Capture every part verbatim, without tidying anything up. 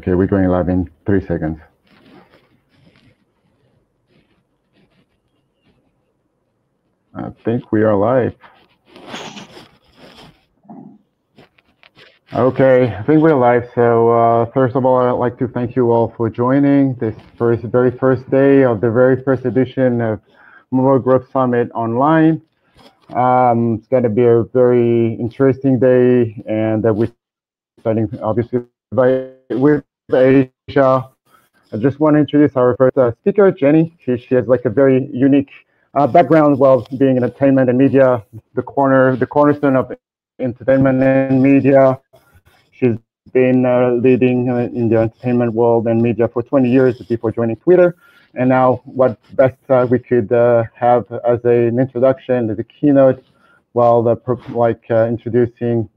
Okay, we're going live in three seconds. I think we are live. Okay, I think we're live. So uh, first of all, I'd like to thank you all for joining this first, very first day of the very first edition of Mobile Growth Summit online. Um, it's going to be a very interesting day, and that uh, we're starting obviously by, with Asia. I just want to introduce our first uh, speaker, Jenny. She, she has like a very unique uh, background while being in entertainment and media, the corner, the cornerstone of entertainment and media. She's been uh, leading uh, in the entertainment world and media for twenty years before joining Twitter. And now what best uh, we could uh, have as a, an introduction, as a keynote, while the, like uh, introducing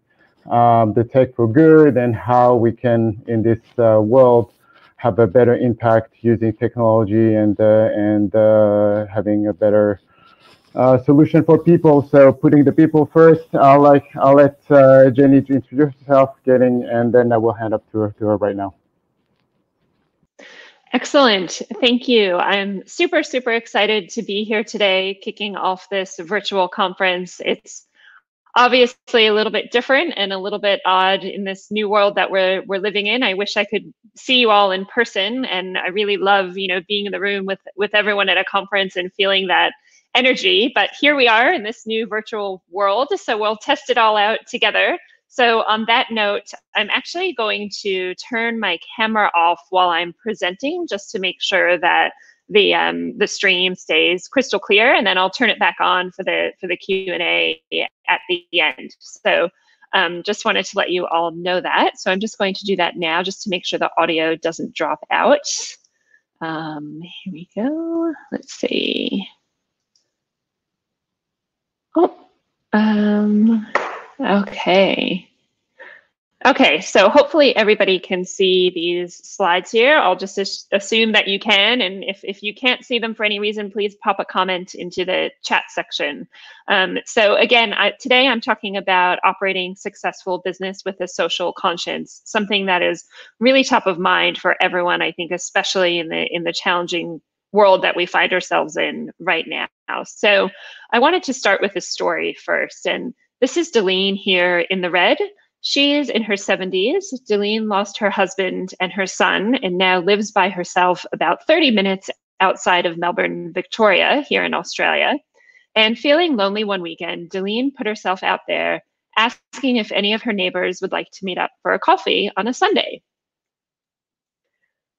um, the tech for good and how we can, in this uh, world, have a better impact using technology and, uh, and uh, having a better uh, solution for people. So putting the people first, I'll, like, I'll let uh, Jenny introduce herself, getting, and then I will hand up to her, to her right now. Excellent. Thank you. I'm super, super excited to be here today, kicking off this virtual conference. It's obviously a little bit different and a little bit odd in this new world that we're, we're living in. I wish I could see you all in person. And I really love, you know, being in the room with, with everyone at a conference and feeling that energy. But here we are in this new virtual world. So we'll test it all out together. So on that note, I'm actually going to turn my camera off while I'm presenting, just to make sure that the um, the stream stays crystal clear, and then I'll turn it back on for the for the Q and A at the end. So um, just wanted to let you all know that. So I'm just going to do that now, just to make sure the audio doesn't drop out. Um, here we go. Let's see. Oh. Um, Okay. Okay, so hopefully everybody can see these slides here. I'll just as assume that you can, and if, if you can't see them for any reason, please pop a comment into the chat section. Um, so again, I, today I'm talking about operating successful business with a social conscience, something that is really top of mind for everyone, I think, especially in the, in the challenging world that we find ourselves in right now. So I wanted to start with a story first, and this is Deline here in the red. She is in her seventies. Deline lost her husband and her son and now lives by herself about thirty minutes outside of Melbourne, Victoria, here in Australia. And feeling lonely one weekend, Deline put herself out there asking if any of her neighbors would like to meet up for a coffee on a Sunday.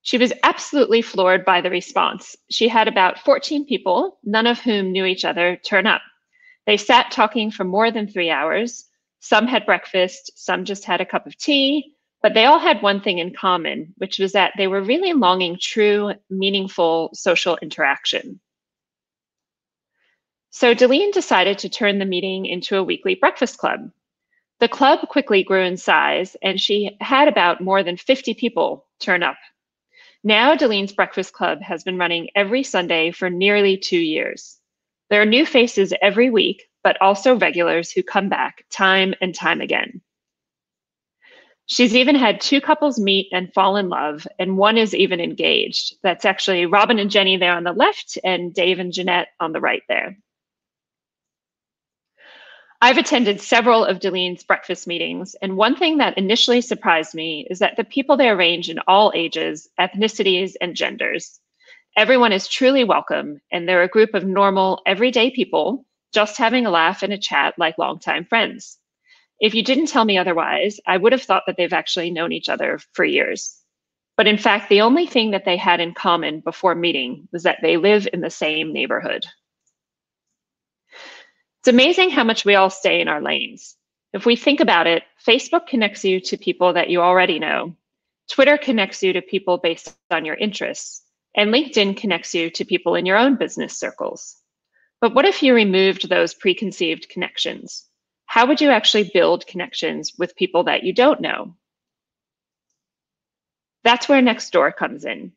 She was absolutely floored by the response. She had about fourteen people, none of whom knew each other, turn up. They sat talking for more than three hours. Some had breakfast, some just had a cup of tea, but they all had one thing in common, which was that they were really longing true, meaningful social interaction. So Deline decided to turn the meeting into a weekly breakfast club. The club quickly grew in size, and she had about more than fifty people turn up. Now Deline's breakfast club has been running every Sunday for nearly two years. There are new faces every week, but also regulars who come back time and time again. She's even had two couples meet and fall in love, and one is even engaged. That's actually Robin and Jenny there on the left, and Dave and Jeanette on the right there. I've attended several of Deline's breakfast meetings, and one thing that initially surprised me is that the people there range in all ages, ethnicities, and genders. Everyone is truly welcome, and they're a group of normal, everyday people just having a laugh and a chat like longtime friends. If you didn't tell me otherwise, I would have thought that they've actually known each other for years. But in fact, the only thing that they had in common before meeting was that they live in the same neighborhood. It's amazing how much we all stay in our lanes. If we think about it, Facebook connects you to people that you already know. Twitter connects you to people based on your interests. And LinkedIn connects you to people in your own business circles. But what if you removed those preconceived connections? How would you actually build connections with people that you don't know? That's where Nextdoor comes in.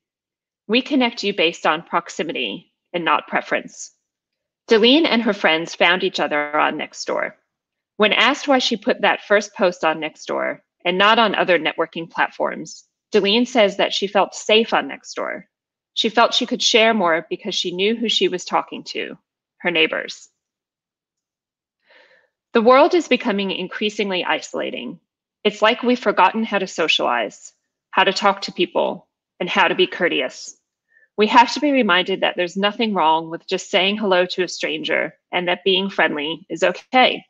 We connect you based on proximity and not preference. Deline and her friends found each other on Nextdoor. When asked why she put that first post on Nextdoor and not on other networking platforms, Deline says that she felt safe on Nextdoor. She felt she could share more because she knew who she was talking to, her neighbors. The world is becoming increasingly isolating. It's like we've forgotten how to socialize, how to talk to people, and how to be courteous. We have to be reminded that there's nothing wrong with just saying hello to a stranger and that being friendly is okay.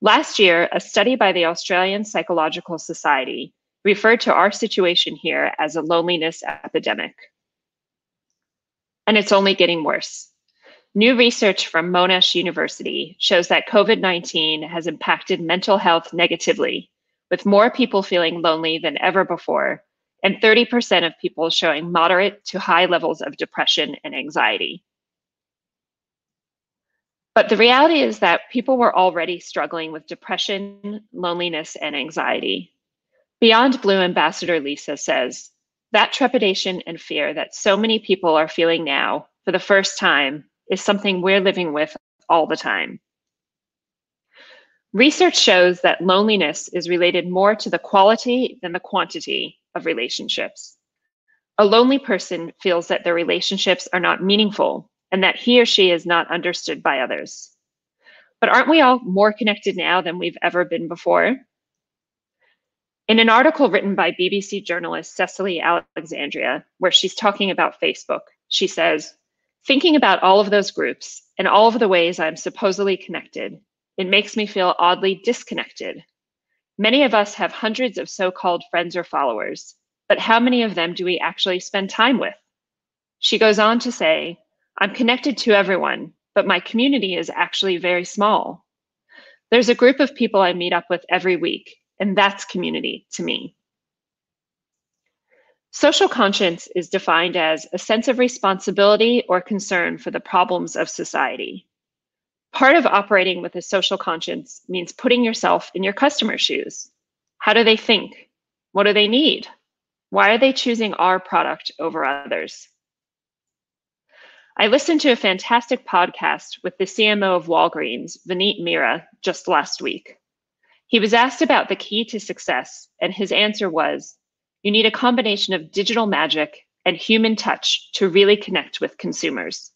Last year, a study by the Australian Psychological Society referred to our situation here as a loneliness epidemic. And it's only getting worse. New research from Monash University shows that COVID nineteen has impacted mental health negatively, with more people feeling lonely than ever before, and thirty percent of people showing moderate to high levels of depression and anxiety. But the reality is that people were already struggling with depression, loneliness, and anxiety. Beyond Blue Ambassador Lisa says, that trepidation and fear that so many people are feeling now for the first time is something we're living with all the time. Research shows that loneliness is related more to the quality than the quantity of relationships. A lonely person feels that their relationships are not meaningful and that he or she is not understood by others. But aren't we all more connected now than we've ever been before? In an article written by B B C journalist Cecily Alexandria, where she's talking about Facebook, she says, thinking about all of those groups and all of the ways I'm supposedly connected, it makes me feel oddly disconnected. Many of us have hundreds of so-called friends or followers, but how many of them do we actually spend time with? She goes on to say, I'm connected to everyone, but my community is actually very small. There's a group of people I meet up with every week, and that's community to me. Social conscience is defined as a sense of responsibility or concern for the problems of society. Part of operating with a social conscience means putting yourself in your customer's shoes. How do they think? What do they need? Why are they choosing our product over others? I listened to a fantastic podcast with the C M O of Walgreens, Vineet Mira, just last week. He was asked about the key to success, and his answer was, you need a combination of digital magic and human touch to really connect with consumers.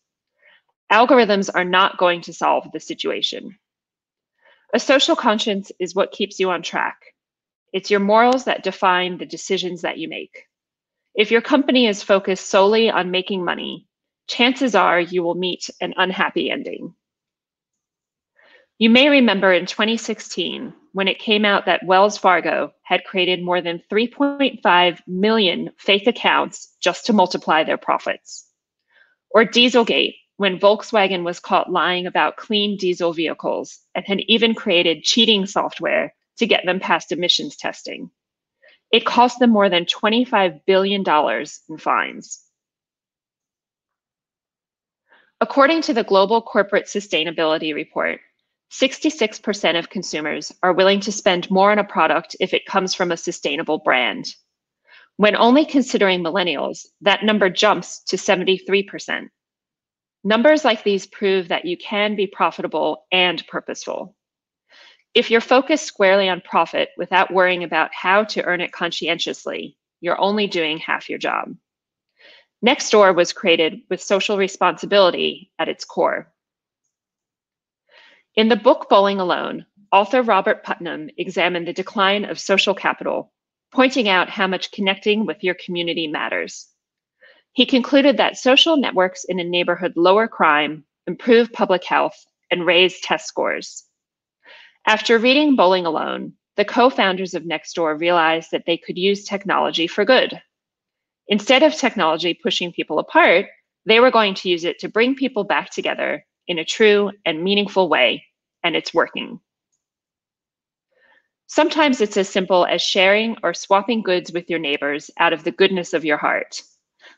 Algorithms are not going to solve the situation. A social conscience is what keeps you on track. It's your morals that define the decisions that you make. If your company is focused solely on making money, chances are you will meet an unhappy ending. You may remember in twenty sixteen, when it came out that Wells Fargo had created more than three point five million fake accounts just to multiply their profits. Or Dieselgate, when Volkswagen was caught lying about clean diesel vehicles and had even created cheating software to get them past emissions testing. It cost them more than twenty-five billion dollars in fines. According to the Global Corporate Sustainability Report, sixty-six percent of consumers are willing to spend more on a product if it comes from a sustainable brand. When only considering millennials, that number jumps to seventy-three percent. Numbers like these prove that you can be profitable and purposeful. If you're focused squarely on profit without worrying about how to earn it conscientiously, you're only doing half your job. Nextdoor was created with social responsibility at its core. In the book Bowling Alone, author Robert Putnam examined the decline of social capital, pointing out how much connecting with your community matters. He concluded that social networks in a neighborhood lower crime, improve public health, and raise test scores. After reading Bowling Alone, the co-founders of Nextdoor realized that they could use technology for good. Instead of technology pushing people apart, they were going to use it to bring people back together in a true and meaningful way, and it's working. Sometimes it's as simple as sharing or swapping goods with your neighbors out of the goodness of your heart.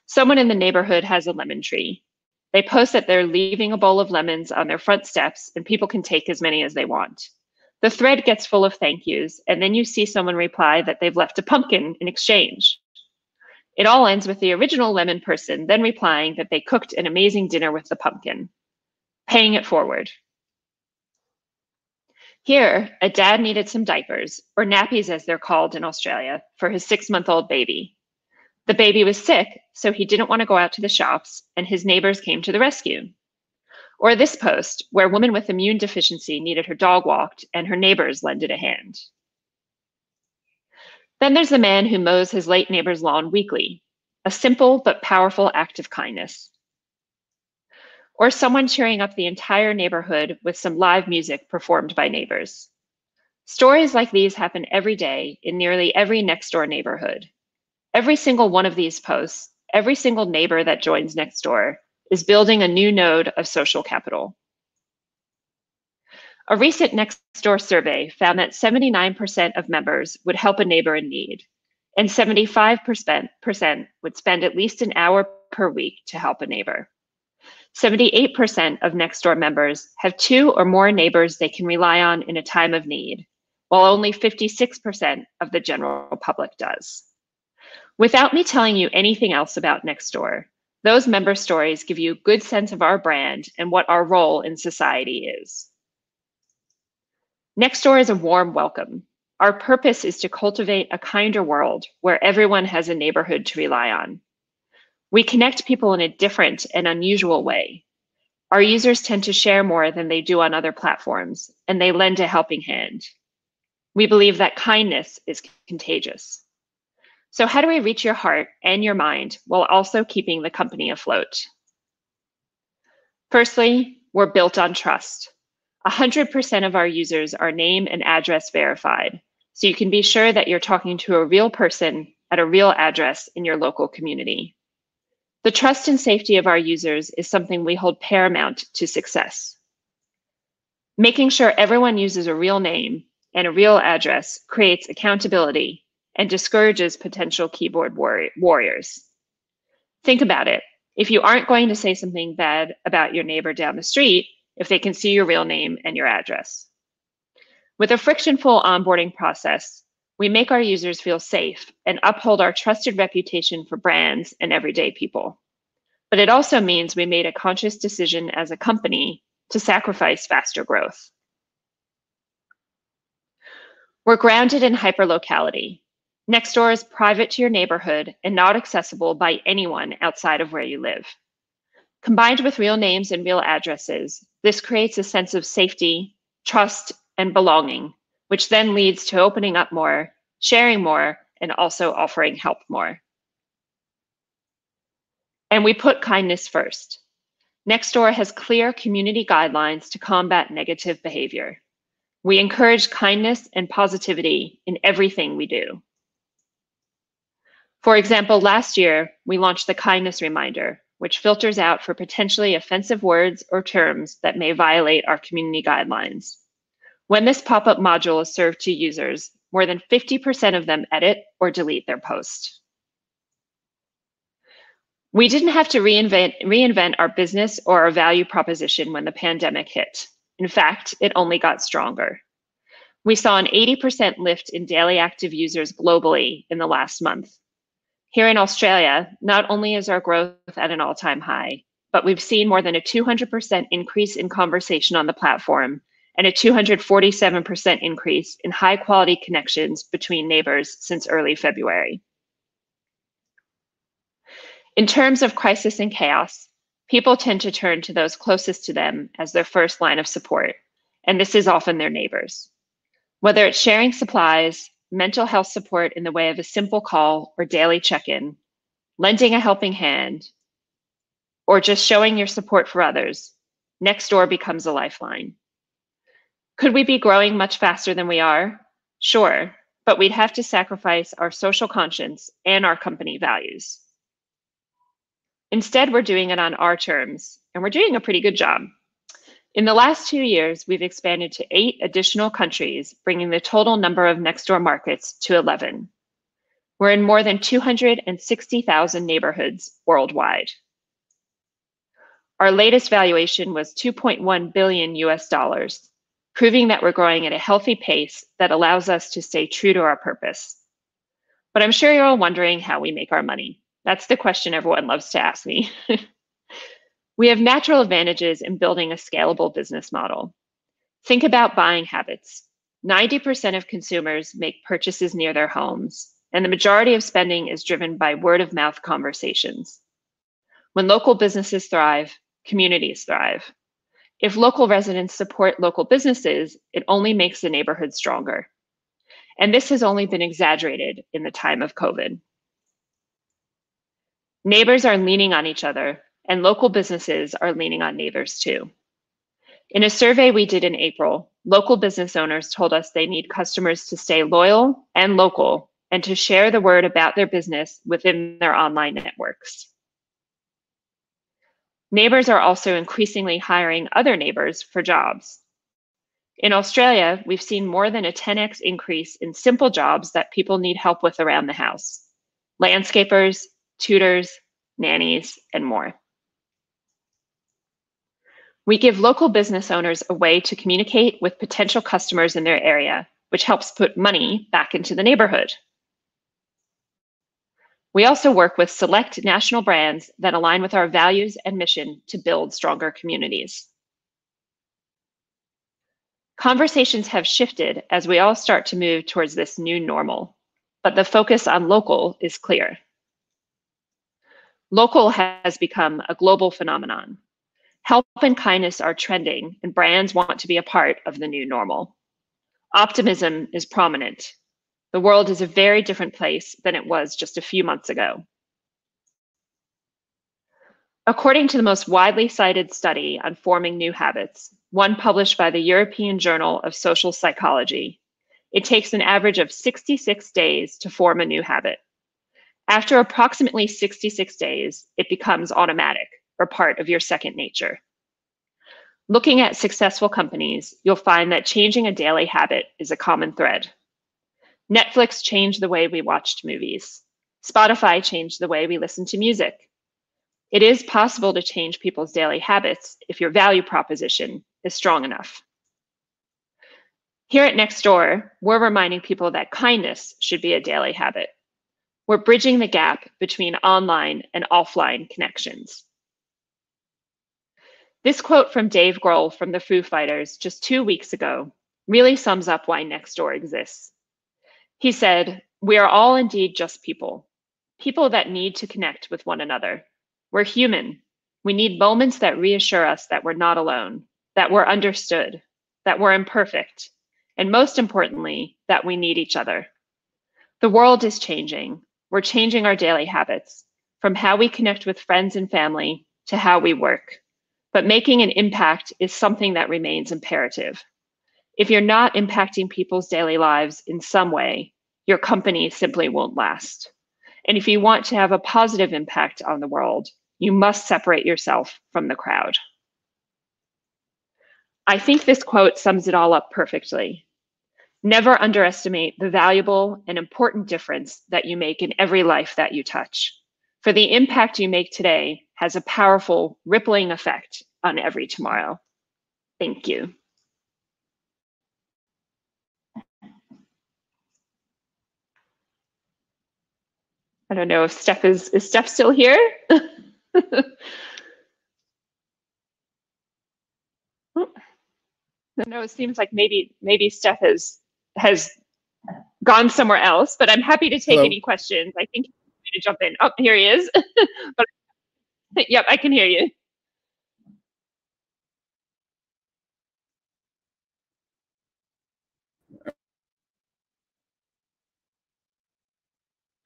Someone in the neighborhood has a lemon tree. They post that they're leaving a bowl of lemons on their front steps and people can take as many as they want. The thread gets full of thank yous, and then you see someone reply that they've left a pumpkin in exchange. It all ends with the original lemon person then replying that they cooked an amazing dinner with the pumpkin, paying it forward. Here, a dad needed some diapers, or nappies as they're called in Australia, for his six-month-old baby. The baby was sick, so he didn't want to go out to the shops, and his neighbors came to the rescue. Or this post, where a woman with immune deficiency needed her dog walked, and her neighbors lended a hand. Then there's the man who mows his late neighbor's lawn weekly, a simple but powerful act of kindness. Or someone cheering up the entire neighborhood with some live music performed by neighbors. Stories like these happen every day in nearly every Nextdoor neighborhood. Every single one of these posts, every single neighbor that joins Nextdoor, is building a new node of social capital. A recent Nextdoor survey found that seventy-nine percent of members would help a neighbor in need, and seventy-five percent would spend at least an hour per week to help a neighbor. seventy-eight percent of Nextdoor members have two or more neighbors they can rely on in a time of need, while only fifty-six percent of the general public does. Without me telling you anything else about Nextdoor, those member stories give you a good sense of our brand and what our role in society is. Nextdoor is a warm welcome. Our purpose is to cultivate a kinder world where everyone has a neighborhood to rely on. We connect people in a different and unusual way. Our users tend to share more than they do on other platforms, and they lend a helping hand. We believe that kindness is contagious. So how do we reach your heart and your mind while also keeping the company afloat? Firstly, we're built on trust. one hundred percent of our users are name and address verified, so you can be sure that you're talking to a real person at a real address in your local community. The trust and safety of our users is something we hold paramount to success. Making sure everyone uses a real name and a real address creates accountability and discourages potential keyboard warriors. Think about it. If you aren't going to say something bad about your neighbor down the street, if they can see your real name and your address. With a frictionful onboarding process, we make our users feel safe and uphold our trusted reputation for brands and everyday people. But it also means we made a conscious decision as a company to sacrifice faster growth. We're grounded in hyperlocality. Nextdoor is private to your neighborhood and not accessible by anyone outside of where you live. Combined with real names and real addresses, this creates a sense of safety, trust, and belonging, which then leads to opening up more, sharing more, and also offering help more. And we put kindness first. Nextdoor has clear community guidelines to combat negative behavior. We encourage kindness and positivity in everything we do. For example, last year, we launched the Kindness Reminder, which filters out for potentially offensive words or terms that may violate our community guidelines. When this pop-up module is served to users, more than fifty percent of them edit or delete their post. We didn't have to reinvent, reinvent our business or our value proposition when the pandemic hit. In fact, it only got stronger. We saw an eighty percent lift in daily active users globally in the last month. Here in Australia, not only is our growth at an all-time high, but we've seen more than a two hundred percent increase in conversation on the platform and a two hundred forty-seven percent increase in high-quality connections between neighbors since early February. In terms of crisis and chaos, people tend to turn to those closest to them as their first line of support, and this is often their neighbors. Whether it's sharing supplies, mental health support in the way of a simple call or daily check-in, lending a helping hand, or just showing your support for others, Nextdoor becomes a lifeline. Could we be growing much faster than we are? Sure, but we'd have to sacrifice our social conscience and our company values. Instead, we're doing it on our terms, and we're doing a pretty good job. In the last two years, we've expanded to eight additional countries, bringing the total number of Nextdoor markets to eleven. We're in more than two hundred sixty thousand neighborhoods worldwide. Our latest valuation was two point one billion U S dollars. Proving that we're growing at a healthy pace that allows us to stay true to our purpose. But I'm sure you're all wondering how we make our money. That's the question everyone loves to ask me. We have natural advantages in building a scalable business model. Think about buying habits. ninety percent of consumers make purchases near their homes, and the majority of spending is driven by word-of-mouth conversations. When local businesses thrive, communities thrive. If local residents support local businesses, it only makes the neighborhood stronger. And this has only been exaggerated in the time of COVID. Neighbors are leaning on each other, and local businesses are leaning on neighbors too. In a survey we did in April, local business owners told us they need customers to stay loyal and local and to share the word about their business within their online networks. Neighbors are also increasingly hiring other neighbors for jobs. In Australia, we've seen more than a ten X increase in simple jobs that people need help with around the house: landscapers, tutors, nannies, and more. We give local business owners a way to communicate with potential customers in their area, which helps put money back into the neighborhood. We also work with select national brands that align with our values and mission to build stronger communities. Conversations have shifted as we all start to move towards this new normal, but the focus on local is clear. Local has become a global phenomenon. Help and kindness are trending, and brands want to be a part of the new normal. Optimism is prominent. The world is a very different place than it was just a few months ago. According to the most widely cited study on forming new habits, one published by the European Journal of Social Psychology, it takes an average of sixty-six days to form a new habit. After approximately sixty-six days, it becomes automatic, or part of your second nature. Looking at successful companies, you'll find that changing a daily habit is a common thread. Netflix changed the way we watched movies. Spotify changed the way we listened to music. It is possible to change people's daily habits if your value proposition is strong enough. Here at Nextdoor, we're reminding people that kindness should be a daily habit. We're bridging the gap between online and offline connections. This quote from Dave Grohl from the Foo Fighters just two weeks ago really sums up why Nextdoor exists. He said, "We are all indeed just people, people that need to connect with one another. We're human. We need moments that reassure us that we're not alone, that we're understood, that we're imperfect, and most importantly, that we need each other. The world is changing. We're changing our daily habits, from how we connect with friends and family to how we work. But making an impact is something that remains imperative. If you're not impacting people's daily lives in some way, your company simply won't last. And if you want to have a positive impact on the world, you must separate yourself from the crowd." I think this quote sums it all up perfectly. Never underestimate the valuable and important difference that you make in every life that you touch. For the impact you make today has a powerful rippling effect on every tomorrow. Thank you. I don't know if Steph is, is Steph still here? No, it seems like maybe maybe Steph has has gone somewhere else, but I'm happy to take Hello. Any questions. I think to jump in. Oh, here he is. But yep, I can hear you.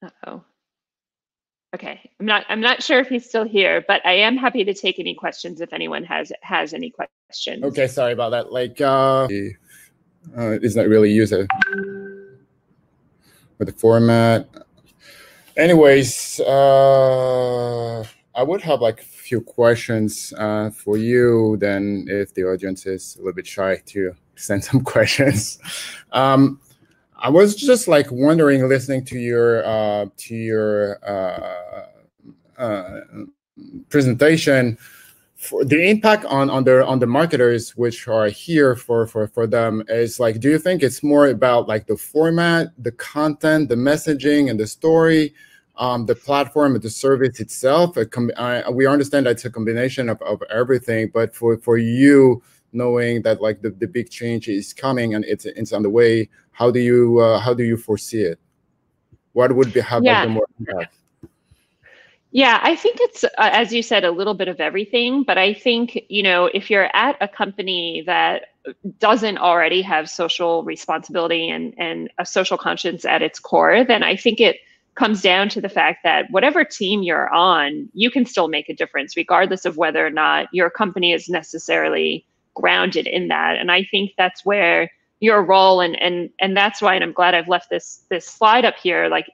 Uh-oh. Okay. I'm not I'm not sure if he's still here, but I am happy to take any questions if anyone has has any questions. Okay, sorry about that. Like uh, uh it's not really user with the format. Anyways, uh I would have like a few questions uh, for you then if the audience is a little bit shy to send some questions. Um, I was just like wondering, listening to your, uh, to your uh, uh, presentation, for the impact on, on, the, on the marketers which are here for, for, for them is like, do you think it's more about like the format, the content, the messaging and the story? Um, the platform, the service itself, it com I, we understand that's a combination of, of everything, but for, for you, knowing that like the, the big change is coming and it's it's on the way? How do you uh, how do you foresee it? What would be happening? Yeah. More impact? Yeah, I think it's, uh, as you said, a little bit of everything. But I think, you know, if you're at a company that doesn't already have social responsibility and, and a social conscience at its core, then I think it comes down to the fact that whatever team you're on, you can still make a difference, regardless of whether or not your company is necessarily grounded in that. And I think that's where your role, and and and that's why, and I'm glad I've left this this slide up here, like,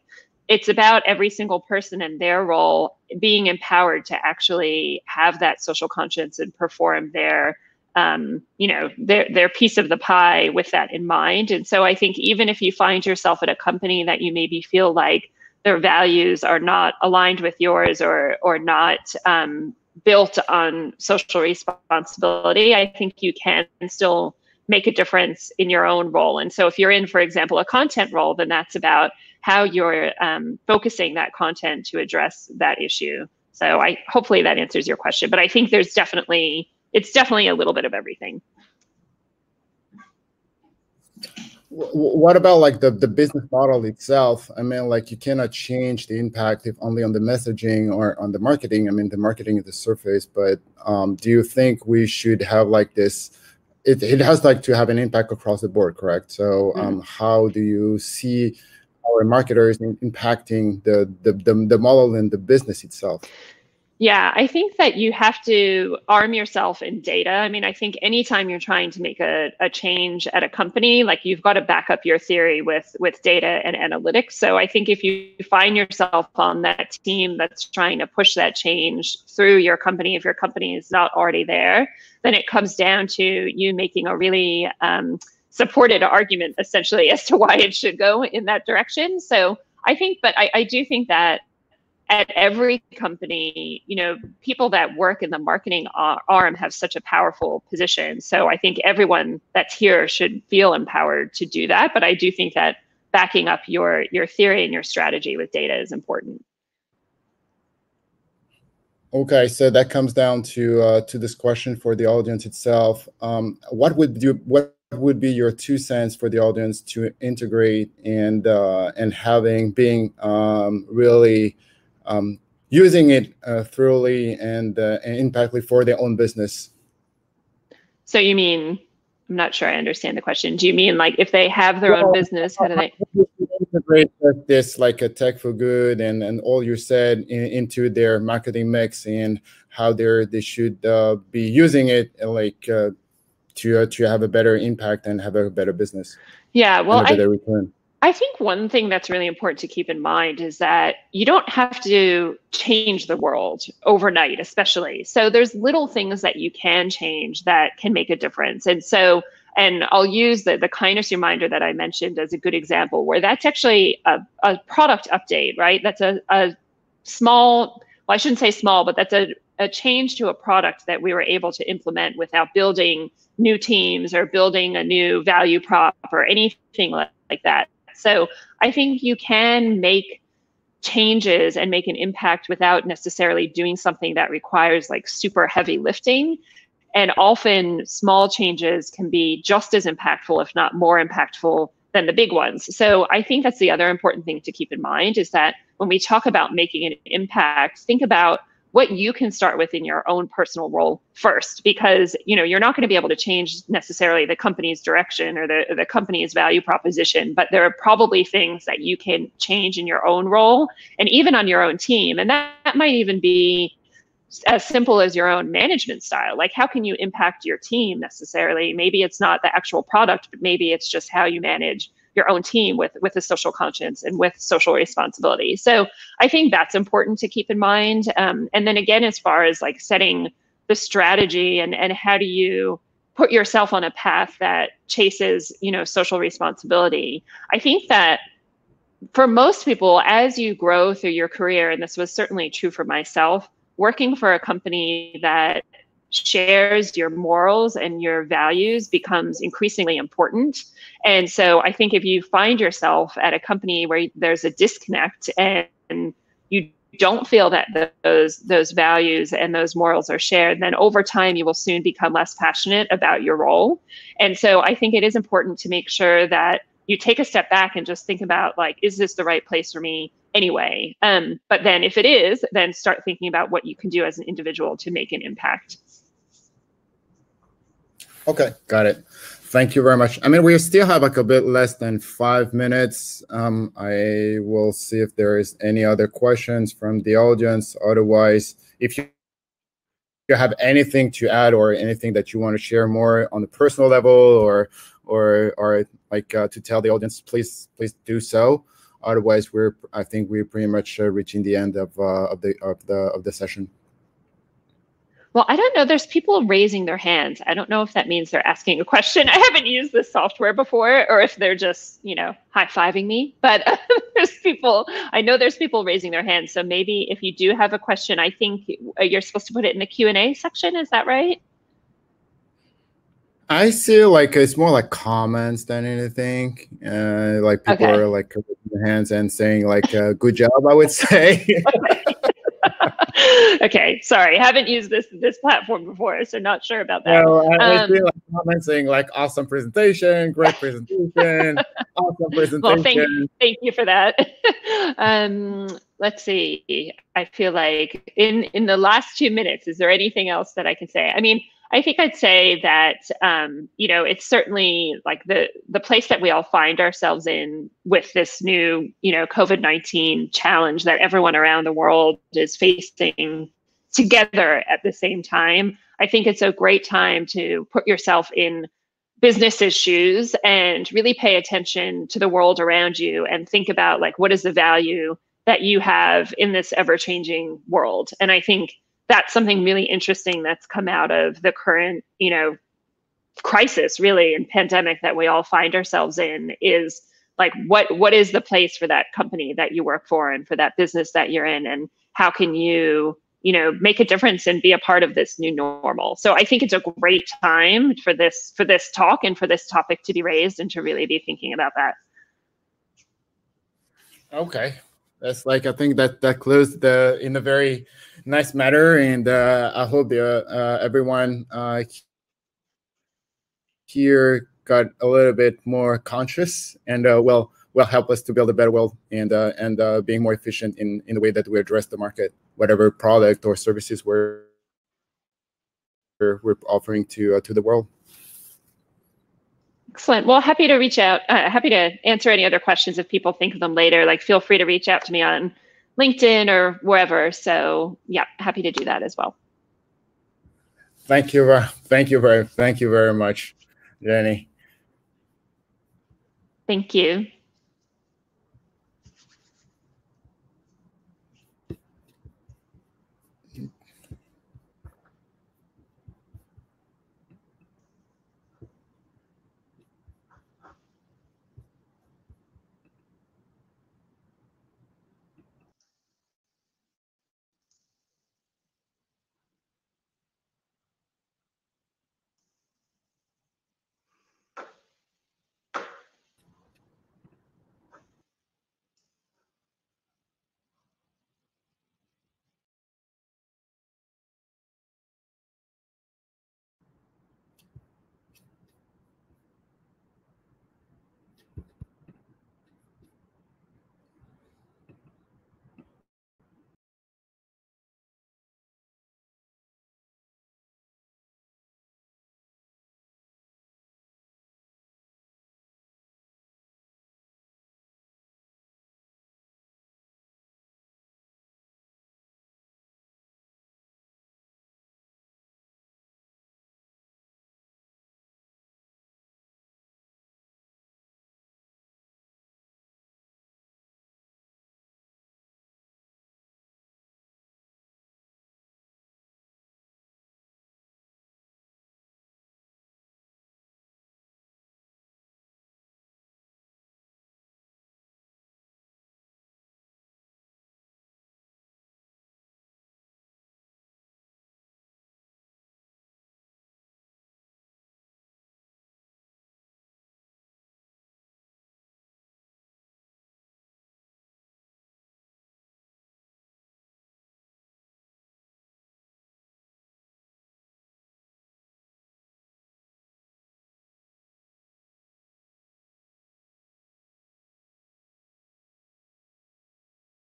it's about every single person and their role being empowered to actually have that social conscience and perform their, um, you know, their, their piece of the pie with that in mind. And so I think even if you find yourself at a company that you maybe feel like their values are not aligned with yours or, or not um, built on social responsibility, I think you can still make a difference in your own role. And so if you're in, for example, a content role, then that's about how you're um, focusing that content to address that issue. So I hopefully that answers your question, but I think there's definitely, it's definitely a little bit of everything. What about like the, the business model itself? I mean, like you cannot change the impact if only on the messaging or on the marketing. I mean, the marketing is the surface, but um, do you think we should have like this, it, it has like to have an impact across the board, correct? So um, mm-hmm. how do you see our marketers impacting the, the, the, the model and the business itself? Yeah, I think that you have to arm yourself in data. I mean, I think anytime you're trying to make a, a change at a company, like you've got to back up your theory with, with data and analytics. So I think if you find yourself on that team that's trying to push that change through your company, if your company is not already there, then it comes down to you making a really um, supported argument essentially as to why it should go in that direction. So I think, but I, I do think that at every company, you know, people that work in the marketing arm have such a powerful position. So I think everyone that's here should feel empowered to do that. But I do think that backing up your, your theory and your strategy with data is important. Okay, so that comes down to uh, to this question for the audience itself. Um, what would you, what would be your two cents for the audience to integrate and uh, and having being um, really um, using it uh, thoroughly and, uh, and impactfully for their own business? So you mean, I'm not sure I understand the question. Do you mean like if they have their well, own business, how do they integrate this like a tech for good and, and all you said in, into their marketing mix and how they're, they should uh, be using it like uh, to, uh, to have a better impact and have a better business? Yeah, well, I, return. I think one thing that's really important to keep in mind is that you don't have to change the world overnight, especially. So there's little things that you can change that can make a difference. And so, and I'll use the, the kindness reminder that I mentioned as a good example, where that's actually a, a product update, right? That's a, a small, well, I shouldn't say small, but that's a, a change to a product that we were able to implement without building new teams or building a new value prop or anything like, like that. So I think you can make changes and make an impact without necessarily doing something that requires like super heavy lifting. And often small changes can be just as impactful, if not more impactful than the big ones. So I think that's the other important thing to keep in mind is that when we talk about making an impact, think about what you can start with in your own personal role first, because you know, you're not going to be able to change necessarily the company's direction or the, the company's value proposition, but there are probably things that you can change in your own role and even on your own team. And that, that might even be as simple as your own management style. Like how can you impact your team necessarily? Maybe it's not the actual product, but maybe it's just how you manage your own team with, with a social conscience and with social responsibility. So I think that's important to keep in mind. Um, and then again, as far as like setting the strategy and, and how do you put yourself on a path that chases, you know, social responsibility, I think that for most people, as you grow through your career, and this was certainly true for myself, working for a company that shares your morals and your values becomes increasingly important. And so I think if you find yourself at a company where there's a disconnect and you don't feel that those those values and those morals are shared, then over time you will soon become less passionate about your role. And so I think it is important to make sure that you take a step back and just think about, like, is this the right place for me anyway? Um, but then if it is, then start thinking about what you can do as an individual to make an impact. Okay, got it. Thank you very much. I mean, we still have like a bit less than five minutes. Um, I will see if there is any other questions from the audience. Otherwise, if you have anything to add or anything that you want to share more on the personal level or or or like uh, to tell the audience, please please do so. Otherwise, we're I think we're pretty much uh, reaching the end of uh, of the of the of the session. Well, I don't know. There's people raising their hands. I don't know if that means they're asking a question. I haven't used this software before, or if they're just, you know, high-fiving me. But uh, there's people, I know there's people raising their hands. So maybe if you do have a question, I think you're supposed to put it in the Q and A section. Is that right? I see, like, it's more like comments than anything. Uh, like people okay. are like raising their hands and saying like, uh, good job, I would say. Okay. Okay, sorry, haven't used this this platform before, so not sure about that. Well, I um, feel like commenting like awesome presentation, great presentation, awesome presentation. Well, thank you, thank you for that. um, let's see. I feel like in in the last two minutes, is there anything else that I can say? I mean, I think I'd say that um, you know, it's certainly like the the place that we all find ourselves in with this new, you know, COVID nineteen challenge that everyone around the world is facing together at the same time. I think it's a great time to put yourself in business's shoes and really pay attention to the world around you and think about, like, what is the value that you have in this ever-changing world. And I think that's something really interesting that's come out of the current, you know, crisis really and pandemic that we all find ourselves in, is like, what what is the place for that company that you work for and for that business that you're in, and how can you, you know, make a difference and be a part of this new normal. So I think it's a great time for this for this talk and for this topic to be raised and to really be thinking about that. Okay. That's like, I think that that closed the in a very nice manner, and uh, I hope the, uh, everyone uh, here got a little bit more conscious and uh, will will help us to build a better world and uh, and uh, being more efficient in in the way that we address the market, whatever product or services we're we're offering to uh, to the world. Excellent. Well, happy to reach out, uh, happy to answer any other questions if people think of them later. Like, feel free to reach out to me on LinkedIn or wherever. So yeah, happy to do that as well. Thank you. Uh, thank you very, thank you very much, Jenny. Thank you.